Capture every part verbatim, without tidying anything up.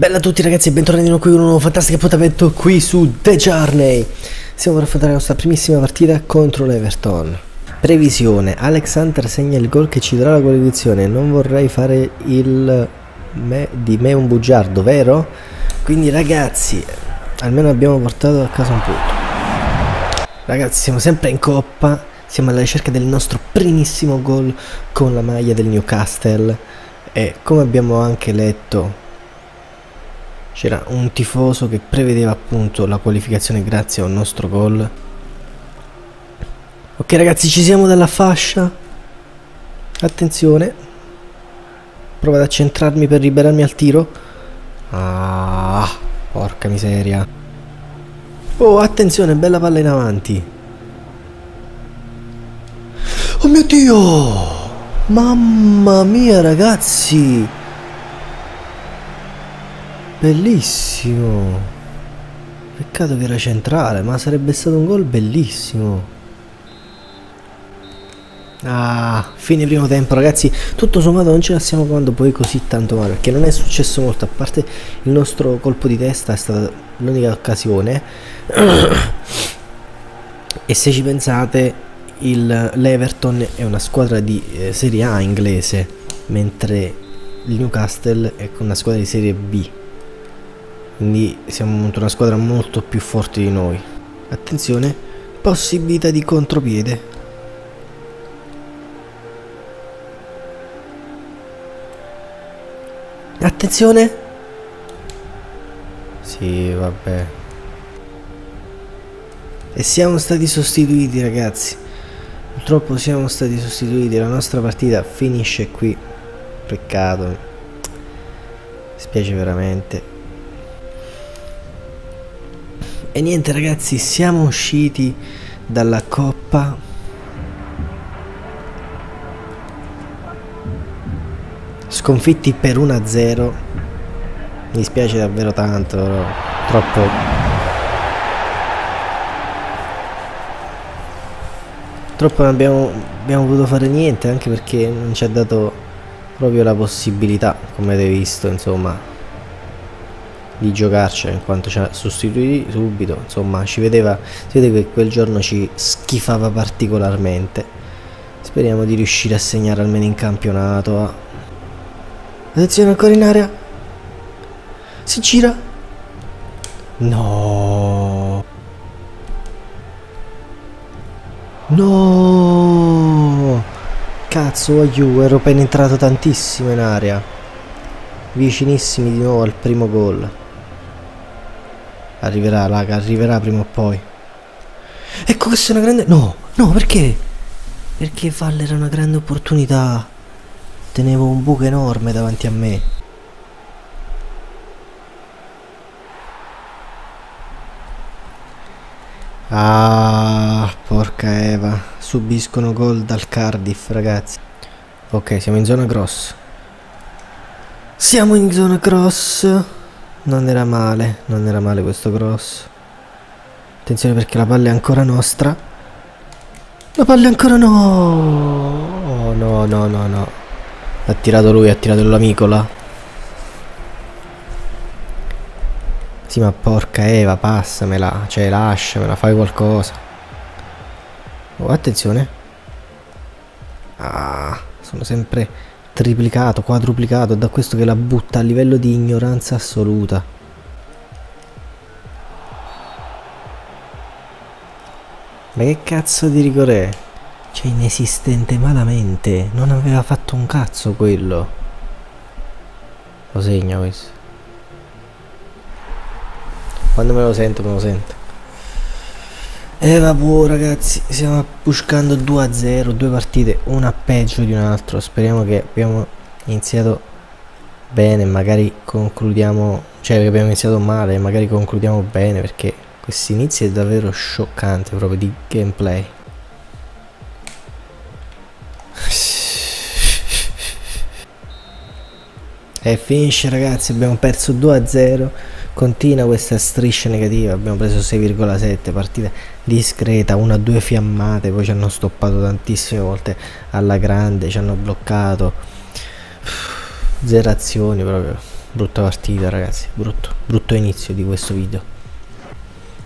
Bella a tutti ragazzi e bentornati in un nuovo fantastico appuntamento qui su The Journey. Siamo per affrontare la nostra primissima partita contro l'Everton. Previsione: Alex Hunter segna il gol che ci darà la qualificazione. Non vorrei fare il me, di me un bugiardo, vero? Quindi ragazzi, almeno abbiamo portato a casa un punto. Ragazzi, siamo sempre in coppa, siamo alla ricerca del nostro primissimo gol con la maglia del Newcastle. E come abbiamo anche letto, c'era un tifoso che prevedeva appunto la qualificazione grazie al nostro gol. Ok ragazzi, ci siamo dalla fascia. Attenzione, prova ad accentrarmi per liberarmi al tiro. Ah, porca miseria. Oh, attenzione, bella palla in avanti. Oh mio Dio, mamma mia ragazzi, bellissimo. Peccato che era centrale, ma sarebbe stato un gol bellissimo. Ah, fine primo tempo ragazzi. Tutto sommato non ce la stiamo cavando poi così tanto male, perché non è successo molto. A parte il nostro colpo di testa, è stata l'unica occasione. E se ci pensate, l'Everton è una squadra di eh, Serie A inglese, mentre il Newcastle è una squadra di Serie B. Quindi siamo una squadra molto più forte di noi. Attenzione, possibilità di contropiede. Attenzione. Sì, vabbè. E siamo stati sostituiti ragazzi. Purtroppo siamo stati sostituiti. La nostra partita finisce qui. Peccato. Mi spiace veramente. E niente ragazzi, siamo usciti dalla coppa. Sconfitti per uno a zero. Mi spiace davvero tanto, però troppo. Troppo non abbiamo, abbiamo potuto fare niente, anche perché non ci ha dato proprio la possibilità, come avete visto, insomma, di giocarcela, in quanto ci ha sostituiti subito. Insomma, ci vedeva, si vede che quel giorno ci schifava particolarmente. Speriamo di riuscire a segnare almeno in campionato. Ah. Attenzione, ancora in area, si gira. No, no, cazzo, aiuto, ero penetrato tantissimo in area, vicinissimi di nuovo al primo gol. Arriverà, raga, arriverà prima o poi. Ecco, questa è una grande... No, no, perché? Perché farla era una grande opportunità. Tenevo un buco enorme davanti a me. Ah, porca Eva. Subiscono gol dal Cardiff, ragazzi. Ok, siamo in zona cross. Siamo in zona cross. Non era male, non era male questo cross. Attenzione, perché la palla è ancora nostra. La palla è ancora no. Oh, no, no, no, no. Ha tirato lui, ha tirato l'amico là. Sì, ma porca Eva, passamela. Cioè, lasciamela, fai qualcosa. Oh, attenzione. Ah, sono sempre... triplicato, quadruplicato da questo che la butta a livello di ignoranza assoluta. Ma che cazzo di rigore è? Cioè, inesistente malamente. Non aveva fatto un cazzo quello. Lo segna questo. Quando me lo sento, me lo sento. E vabbè ragazzi, stiamo buscando due a zero, due partite, una peggio di un'altra. Speriamo che abbiamo iniziato bene, magari concludiamo, cioè che abbiamo iniziato male, magari concludiamo bene, perché questo inizio è davvero scioccante proprio di gameplay. E finisce ragazzi, abbiamo perso due a zero. Continua questa striscia negativa, abbiamo preso sei virgola sette, partita discreta, una due fiammate, poi ci hanno stoppato tantissime volte alla grande, ci hanno bloccato, zerazioni proprio. Brutta partita ragazzi, brutto, brutto inizio di questo video.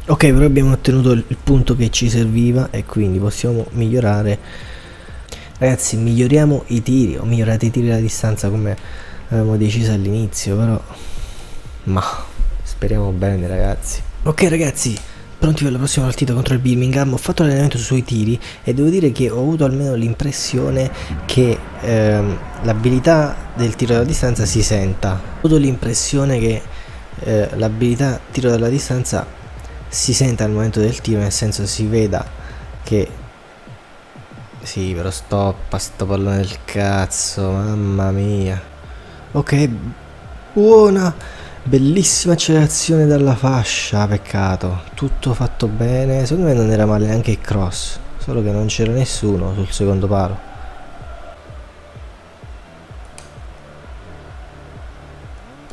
Ok, però abbiamo ottenuto il punto che ci serviva e quindi possiamo migliorare. Ragazzi, miglioriamo i tiri, ho migliorato i tiri alla distanza come avevamo deciso all'inizio, però ma speriamo bene ragazzi. Ok ragazzi, pronti per la prossima partita contro il Birmingham. Ho fatto l'allenamento sui tiri e devo dire che ho avuto almeno l'impressione che ehm, l'abilità del tiro dalla distanza si senta. Ho avuto l'impressione che eh, l'abilità tiro dalla distanza si senta al momento del tiro, nel senso si veda che... Sì, però stoppa sto pallone del cazzo, mamma mia. Ok, buona! Bellissima accelerazione dalla fascia, peccato, tutto fatto bene, secondo me non era male neanche il cross, solo che non c'era nessuno sul secondo palo.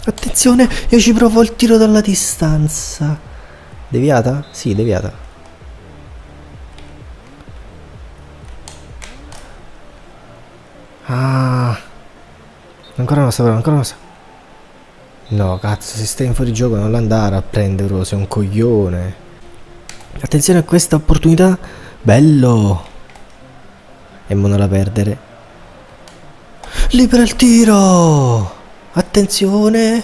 Attenzione, io ci provo il tiro dalla distanza. Deviata? Sì, deviata. Ah, ancora una sopra, ancora una sopra. No, cazzo, se stai in fuorigioco non andare a prenderlo, sei un coglione. Attenzione a questa opportunità. Bello. E mo non la perdere. Libera il tiro. Attenzione.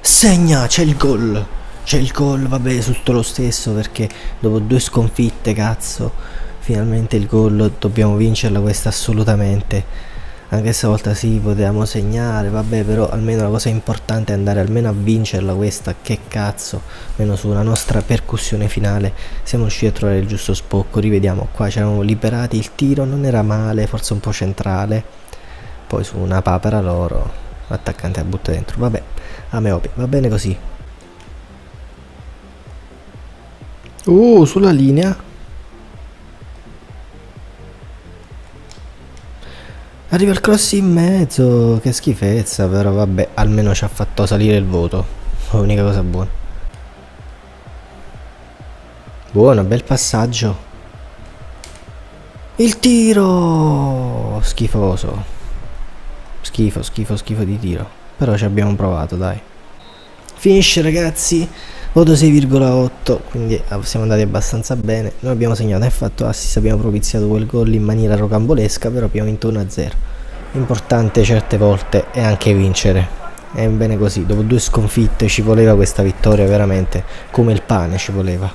Segna, c'è il gol. C'è il gol, vabbè, tutto lo stesso, perché dopo due sconfitte, cazzo, finalmente il gol, dobbiamo vincerla questa assolutamente. Anche stavolta sì, potevamo segnare, vabbè, però almeno la cosa importante è andare almeno a vincerla questa, che cazzo, almeno sulla nostra percussione finale siamo riusciti a trovare il giusto spocco. Rivediamo qua, ci eravamo liberati, il tiro non era male, forse un po' centrale, poi su una papera loro, l'attaccante la butta dentro, vabbè, a me opi, va bene così. Oh, sulla linea. Arriva il cross in mezzo, che schifezza, però vabbè, almeno ci ha fatto salire il voto, l'unica cosa buona. Buono, bel passaggio. Il tiro! Schifoso. Schifo, schifo, schifo di tiro. Però ci abbiamo provato, dai. Finisce ragazzi, voto sei virgola otto, quindi siamo andati abbastanza bene. Noi abbiamo segnato e fatto assist, abbiamo propiziato quel gol in maniera rocambolesca, però abbiamo vinto uno a zero. Importante certe volte è anche vincere, è bene così. Dopo due sconfitte ci voleva questa vittoria, veramente come il pane ci voleva.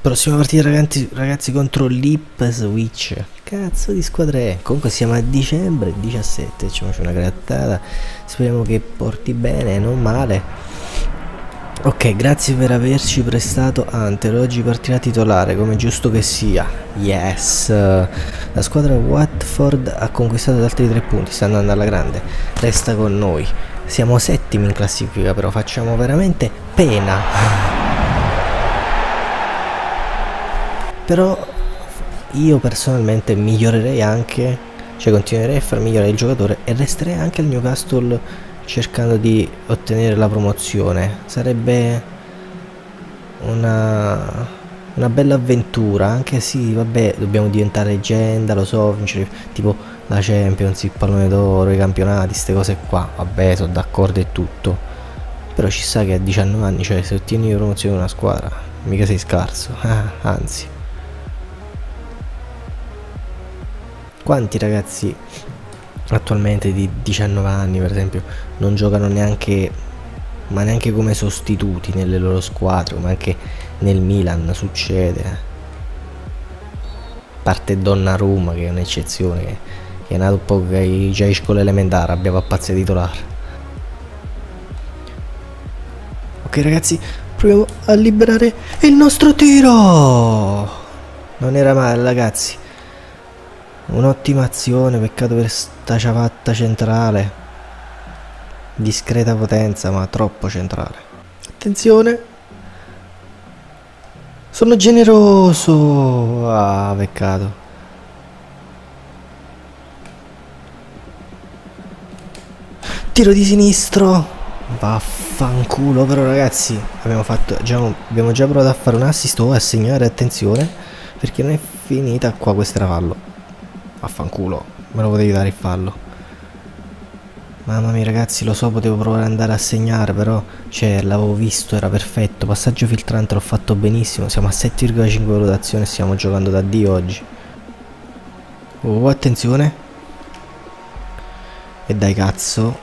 Prossima partita ragazzi, ragazzi contro l'Ipswich. Cazzo di squadra è? Comunque siamo a dicembre diciassette, ci faccio una grattata, speriamo che porti bene, non male. Ok, grazie per averci prestato Hunter, oggi partirà titolare come giusto che sia. Yes, la squadra Watford ha conquistato altri tre punti, sta andando alla grande, resta con noi. Siamo settimi in classifica, però facciamo veramente pena. Però io personalmente migliorerei anche, cioè continuerei a far migliorare il giocatore e resterei anche al Newcastle cercando di ottenere la promozione. Sarebbe una, una bella avventura. Anche sì, vabbè, dobbiamo diventare leggenda, lo so, vincere tipo la Champions, il pallone d'oro, i campionati, queste cose qua, vabbè, sono d'accordo e tutto, però ci sa che a diciannove anni, cioè se ottieni la promozione di una squadra mica sei scarso. Anzi, quanti ragazzi attualmente di diciannove anni per esempio non giocano neanche, ma neanche come sostituti nelle loro squadre, ma anche nel Milan succede, a parte Donnarumma che è un'eccezione, che, che è nato un po' che già in scuola elementare abbiamo a pazzia titolare. Ok ragazzi, proviamo a liberare il nostro tiro, non era male ragazzi. Un'ottima azione, peccato per sta ciabatta centrale. Discreta potenza, ma troppo centrale. Attenzione. Sono generoso. Ah, peccato. Tiro di sinistro. Vaffanculo, però ragazzi, abbiamo fatto già, abbiamo già provato a fare un assist o a segnare, attenzione, perché non è finita qua questo fallo. Affanculo, me lo potevi dare il fallo. Mamma mia ragazzi, lo so, potevo provare ad andare a segnare, però cioè l'avevo visto, era perfetto. Passaggio filtrante, l'ho fatto benissimo. Siamo a sette virgola cinque valutazione, stiamo giocando da Dio oggi. Oh, attenzione. E dai cazzo.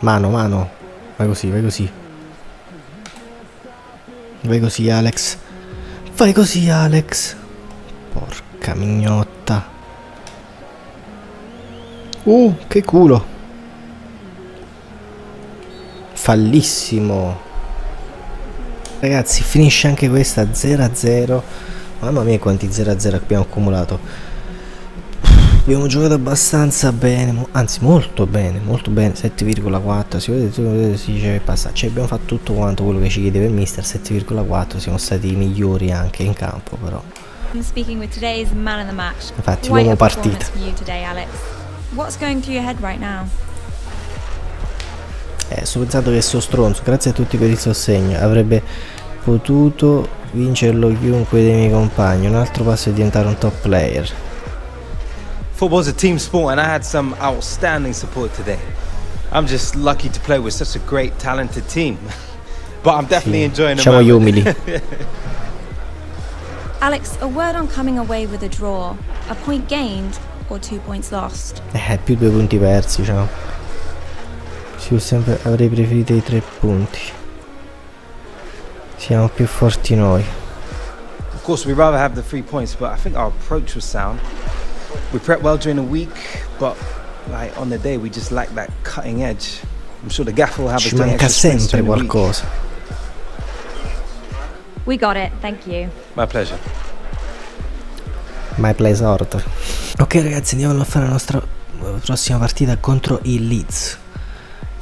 Mano, mano. Vai così, vai così. Vai così Alex. Fai così Alex. Porca mignotta. Uh, che culo. Fallissimo. Ragazzi, finisce anche questa zero a zero. Mamma mia quanti zero a zero abbiamo accumulato. Abbiamo giocato abbastanza bene, anzi molto bene, molto bene, sette virgola quattro, si vede, si dice che passa, cioè abbiamo fatto tutto quanto quello che ci chiedeva il mister, sette virgola quattro, siamo stati migliori anche in campo però. Infatti l'uomo partita. Eh, sto pensando che sono stronzo, grazie a tutti per il sostegno, avrebbe potuto vincerlo chiunque dei miei compagni, un altro passo è diventare un top player. Football's a team sport and I had some outstanding support today. I'm just lucky to play with such a great talented team. But I'm definitely enjoying the moment. Alex, a word on coming away with a draw. A point gained or two points lost? Eh, più due punti persi, diciamo. Sì, sempre avrei preferito i tre punti. Siamo più forti noi. Of course we'd rather have the three points, but I think our approach was sound. We prepped well during the week, but like on the day we just lack that cutting edge. I'm sure the gaffer will have a done extra sprints during the week. We got it, thank you. My pleasure. My pleasure. Ok ragazzi, andiamo a fare la nostra prossima partita contro il Leeds.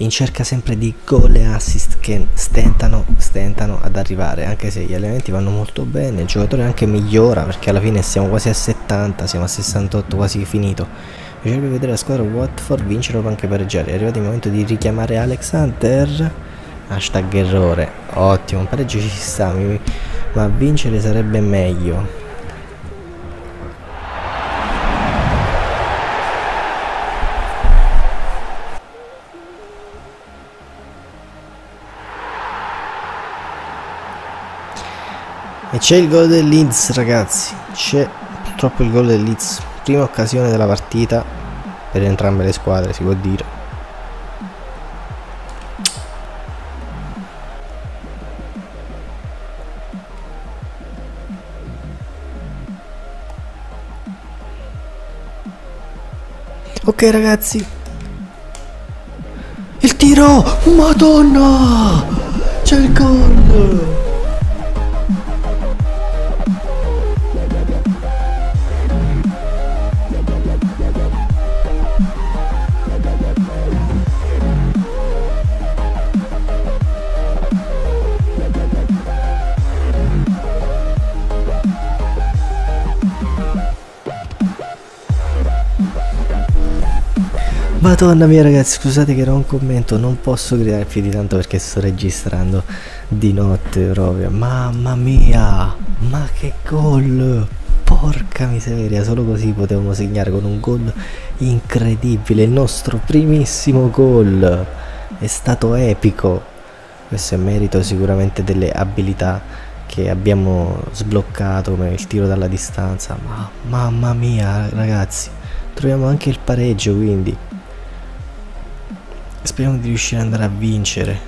In cerca sempre di gol e assist che stentano, stentano ad arrivare, anche se gli allenamenti vanno molto bene, il giocatore anche migliora perché alla fine siamo quasi a settanta, siamo a sessantotto, quasi finito. Mi piacerebbe vedere la squadra Watford vincere o anche pareggiare. È arrivato il momento di richiamare Alex Hunter. Hashtag errore. Ottimo, un pareggio ci sta, ma vincere sarebbe meglio. E c'è il gol del Leeds ragazzi, c'è purtroppo il gol del Leeds, prima occasione della partita per entrambe le squadre si può dire. Ok ragazzi, il tiro, madonna, c'è il gol. Madonna mia ragazzi, scusate che era un commento, non posso gridare più di tanto perché sto registrando di notte proprio. Mamma mia, ma che gol, porca miseria, solo così potevamo segnare con un gol incredibile, il nostro primissimo gol, è stato epico, questo è merito sicuramente delle abilità che abbiamo sbloccato come il tiro dalla distanza, ma mamma mia ragazzi, troviamo anche il pareggio quindi. Speriamo di riuscire ad andare a vincere.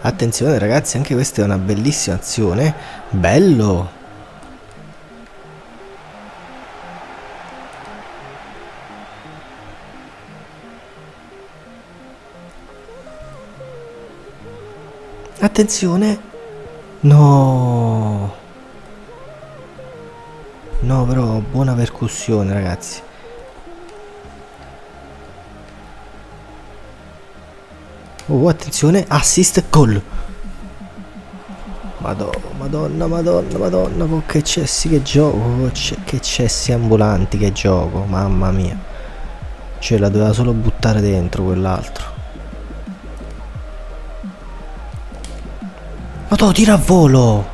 Attenzione ragazzi, anche questa è una bellissima azione. Bello. Attenzione. No. No, però buona percussione ragazzi. Oh, attenzione, assist, gol. Madonna, madonna, madonna, madonna, oh, che cessi che gioco, oh, che cessi ambulanti che gioco, mamma mia. Cioè la doveva solo buttare dentro quell'altro. Ma tu tira a volo!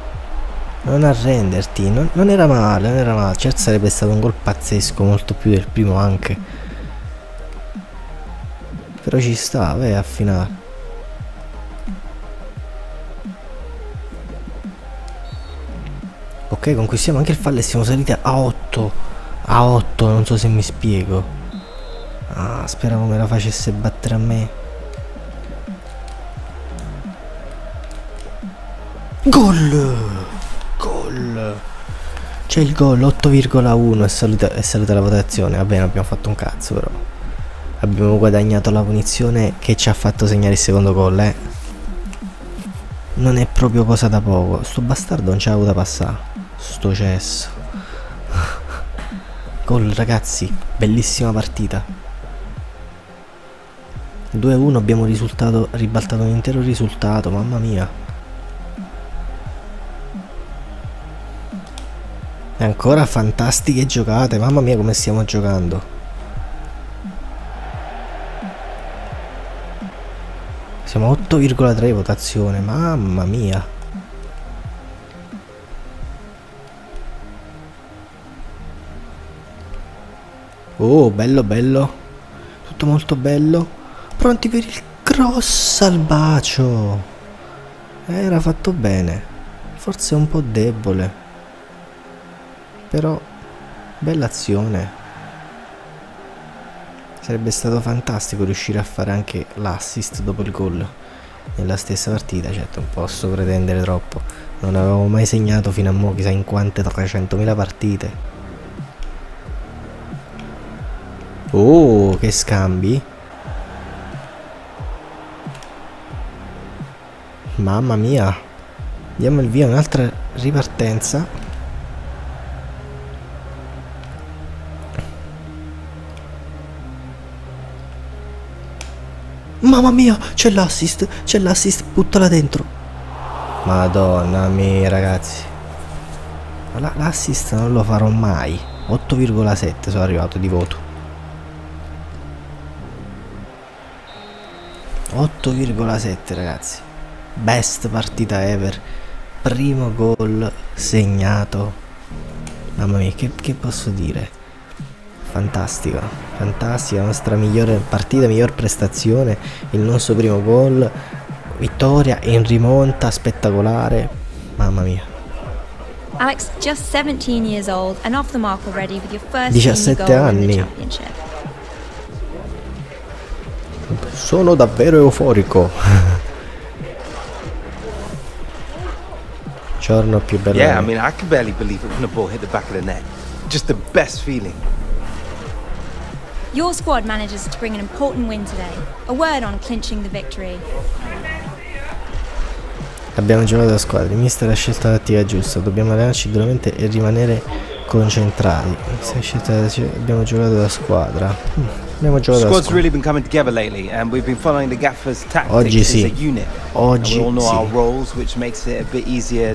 Non arrenderti, non, non era male, non era male. Certo sarebbe stato un gol pazzesco, molto più del primo anche. Però ci sta, vai a finale. Ok, conquistiamo anche il fallo e siamo saliti a otto. A otto, non so se mi spiego. Ah, speravo me la facesse battere a me. Gol! Gol! C'è il gol, otto virgola uno e saluta, e saluta la votazione. Va bene, abbiamo fatto un cazzo però. Abbiamo guadagnato la punizione che ci ha fatto segnare il secondo gol, eh. Non è proprio cosa da poco. Sto bastardo non ce l'ha avuta passare. Sto cesso. Gol ragazzi, bellissima partita. due a uno, abbiamo risultato, ribaltato un intero risultato, mamma mia. E ancora fantastiche giocate, mamma mia come stiamo giocando. Siamo a otto virgola tre votazione, mamma mia. Oh, bello bello. Tutto molto bello. Pronti per il cross al bacio. Era fatto bene. Forse un po' debole. Però bella azione. Sarebbe stato fantastico riuscire a fare anche l'assist dopo il gol nella stessa partita. Certo, non posso pretendere troppo. Non avevo mai segnato fino a mo' chissà in quante trecentomila partite. Oh, che scambi. Mamma mia. Diamo il via a un'altra ripartenza. Mamma mia, c'è l'assist, c'è l'assist, buttala dentro. Madonna mia ragazzi. Ma l'assist non lo farò mai. otto virgola sette sono arrivato di voto. otto virgola sette ragazzi. Best partita ever. Primo gol segnato. Mamma mia, che, che posso dire? Fantastica, fantastica, la nostra migliore partita, miglior prestazione, il nostro primo gol, vittoria in rimonta, spettacolare, mamma mia. Alex, just seventeen years old and off the mark already with your first diciassette anni. Sono davvero euforico. Giorno più bello. Yeah, I mean, I can barely believe it when the ball hit the back of the net. Just the best feeling. Your squad manages to bring an important win today. A word on clinching the victory. Abbiamo giocato da squadra, il mister ha scelto la tattica giusta, dobbiamo allenarci duramente e rimanere concentrati. Abbiamo giocato da squadra. Abbiamo giocato da squadra. Oggi sì. Oggi sì.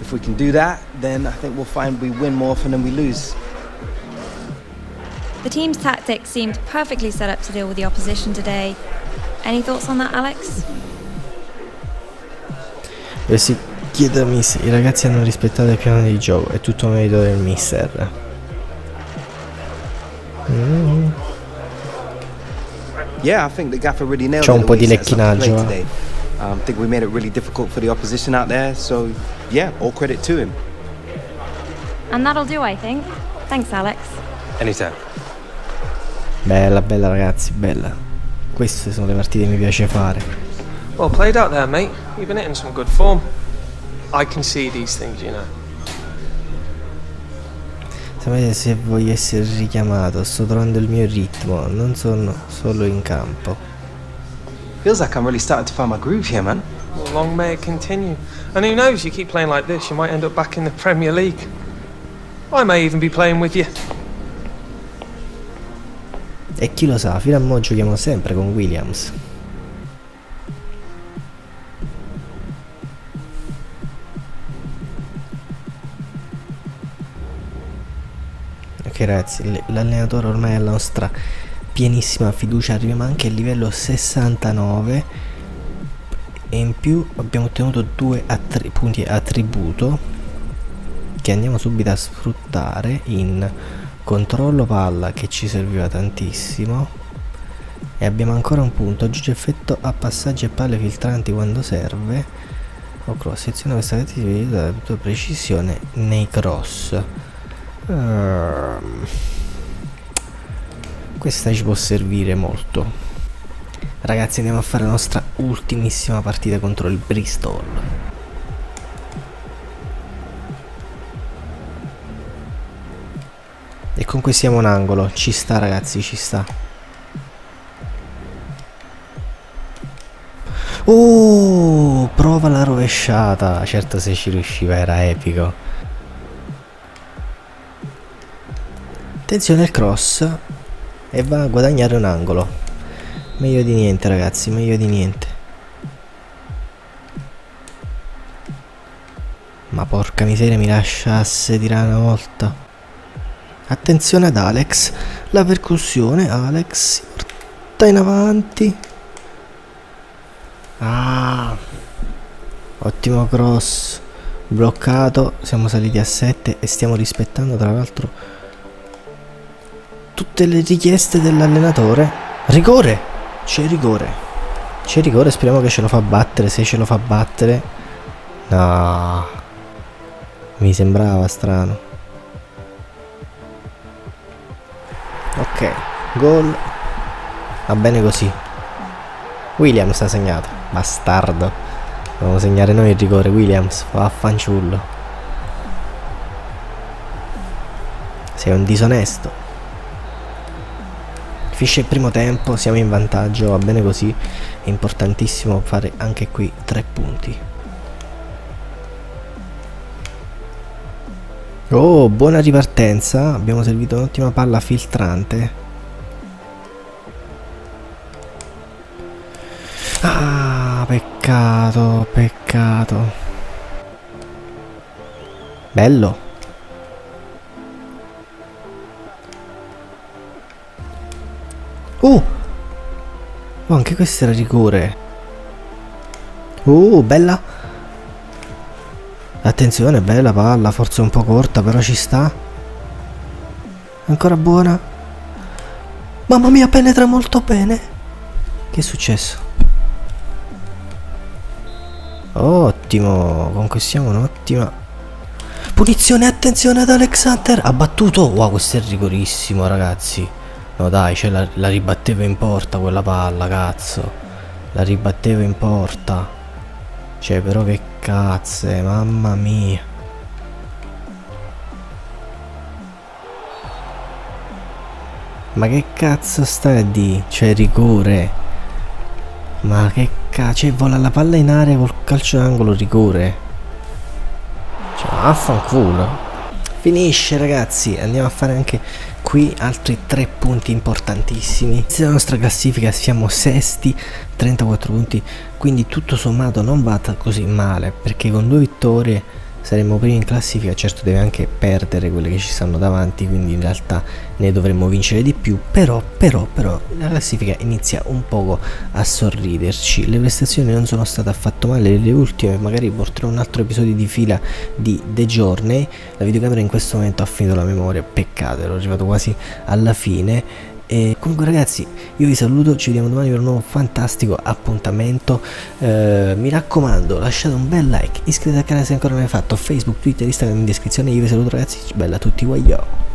If we can do that, then I think we'll find we win more often than we lose. The team's tactics seemed perfectly set up to deal with the opposition today. Any thoughts on that, Alex? E si chiede a mister, i ragazzi hanno rispettato il piano di gioco, è tutto merito del mister. Mm. Yeah, I think the gaffer really nailed it. C'è un po' di lecchinaggio. Um, I think we made it really difficult for the opposition out there, so yeah, all credit to him. And that'll do, I think. Thanks, Alex. Anytime. Bella, bella ragazzi, bella. Queste sono le partite che mi piace fare. Well played out there, mate. You've been hitting some good form. I can see these things, you know. Sapete, se voglio essere richiamato, sto trovando il mio ritmo, non sono solo in campo. Feels like I'm really starting to find my groove here, man. Well, long may it continue. And who knows, you keep playing like this, you might end up back in the Premier League. I may even be playing with you. E chi lo sa, fino a mo' giochiamo sempre con Williams. Ok ragazzi, l'allenatore ormai è la nostra pienissima fiducia, arriviamo anche al livello sessantanove e in più abbiamo ottenuto due attri punti attributo che andiamo subito a sfruttare in controllo palla, che ci serviva tantissimo, e abbiamo ancora un punto, aggiunge effetto a passaggi e palle filtranti quando serve o cross, sezione questa attività di precisione nei cross. Uh, questa ci può servire molto. Ragazzi, andiamo a fare la nostra ultimissima partita contro il Bristol. E conquistiamo un angolo, ci sta ragazzi, ci sta. Oh, prova la rovesciata. Certo, se ci riusciva era epico. Attenzione al cross, e va a guadagnare un angolo. Meglio di niente ragazzi, meglio di niente. Ma porca miseria, mi lasciasse tirare una volta. Attenzione ad Alex, la percussione, Alex si porta in avanti. Ah, ottimo cross bloccato, siamo saliti a sette e stiamo rispettando tra l'altro tutte le richieste dell'allenatore. Rigore, c'è rigore, c'è rigore, speriamo che ce lo fa battere. Se ce lo fa battere, no, mi sembrava strano. Ok, gol, va bene così. Williams ha segnato, bastardo. Dobbiamo segnare noi il rigore. Williams, vaffanciullo, sei un disonesto. Finisce il primo tempo, siamo in vantaggio, va bene così. È importantissimo fare anche qui tre punti. Oh, buona ripartenza, abbiamo servito un'ottima palla filtrante. Ah, peccato, peccato. Bello. Oh, oh, anche questo era rigore. Oh, bella. Attenzione, bella palla, forse un po' corta, però ci sta. Ancora buona. Mamma mia, penetra molto bene. Che è successo? Ottimo, conquistiamo un'ottima punizione. Attenzione ad Alex Hunter, ha battuto. Wow, questo è rigorissimo ragazzi. No dai, cioè la, la ribatteva in porta quella palla, cazzo. La ribatteva in porta. Cioè però che cazze, mamma mia. Ma che cazzo stai a dire? Cioè rigore. Ma che cazzo, cioè vola la palla in aria col calcio d'angolo, rigore. Cioè affanculo. Finisce ragazzi, andiamo a fare anche qui altri tre punti importantissimi. Nella nostra classifica siamo sesti, trentaquattro punti, quindi tutto sommato non va così male, perché con due vittorie saremmo primi in classifica. Certo deve anche perdere quelle che ci stanno davanti, quindi in realtà ne dovremmo vincere di più, però però però la classifica inizia un poco a sorriderci. Le prestazioni non sono state affatto male, le ultime magari porterò un altro episodio di fila di The Journey. La videocamera in questo momento ha finito la memoria, peccato, ero arrivato quasi alla fine. E comunque ragazzi, io vi saluto, ci vediamo domani per un nuovo fantastico appuntamento. Eh, mi raccomando, lasciate un bel like, iscrivetevi al canale se ancora non l'avete fatto, Facebook, Twitter, Instagram in descrizione. Io vi saluto ragazzi, bella a tutti, guaglio.